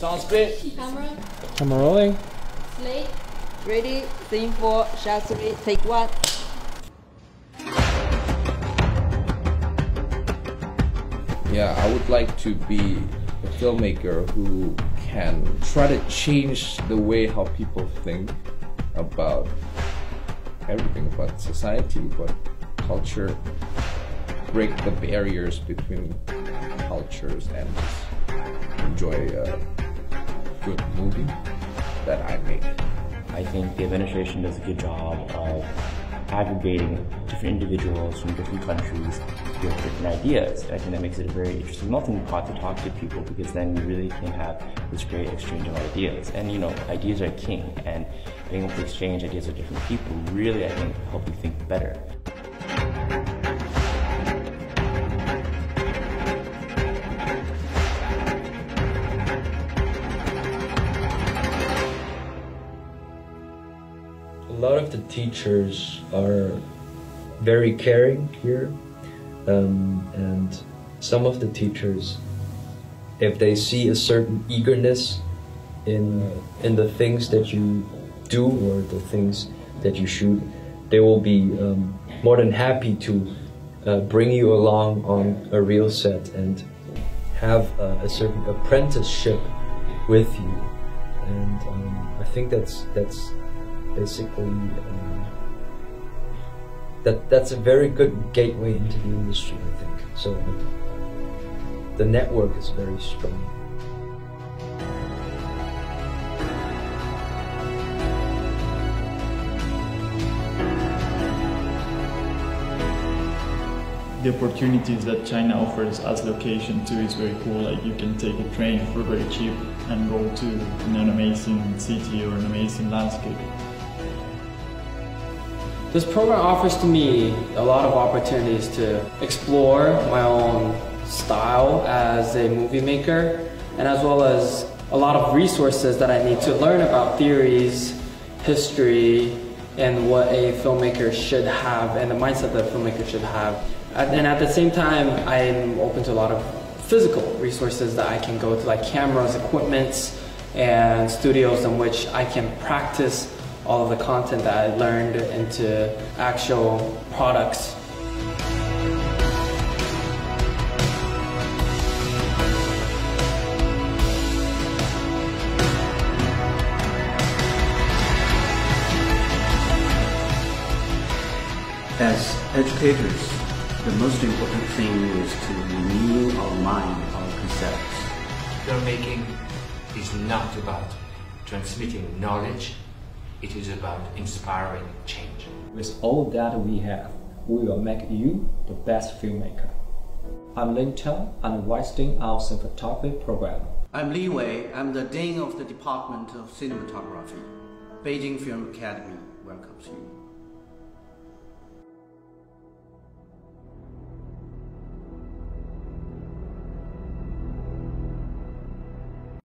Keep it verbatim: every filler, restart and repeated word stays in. Sounds great. Camera. Camera rolling. Slate. Ready, scene four, shot three, take one. Yeah, I would like to be a filmmaker who can try to change the way how people think about everything, about society, about culture, break the barriers between cultures and just enjoy a good movie that I make. I think the administration does a good job of aggregating different individuals from different countries with different ideas. I think that makes it a very interesting melting pot to talk to people, because then you really can have this great exchange of ideas. And you know, ideas are king, and being able to exchange ideas with different people really, I think, help you think better. A lot of the teachers are very caring here, um, and some of the teachers, if they see a certain eagerness in, in the things that you do or the things that you shoot, they will be um, more than happy to uh, bring you along on a reel set and have uh, a certain apprenticeship with you. And um, I think that's that's basically, um, that that's a very good gateway into the industry, I think. So the network is very strong. The opportunities that China offers as location too is very cool. Like, you can take a train for very cheap and go to an amazing city or an amazing landscape. This program offers to me a lot of opportunities to explore my own style as a movie maker, and as well as a lot of resources that I need to learn about theories, history, and what a filmmaker should have, and the mindset that a filmmaker should have. And at the same time, I'm open to a lot of physical resources that I can go to, like cameras, equipment, and studios in which I can practice all of the content that I learned into actual products. As educators, the most important thing is to renew our mind, our concepts. Filmmaking is not about transmitting knowledge. It is about inspiring change. With all that we have, we will make you the best filmmaker. I'm Lin Teng, and visiting our cinematography program. I'm Li Wei. I'm the Dean of the Department of Cinematography. Beijing Film Academy welcomes you.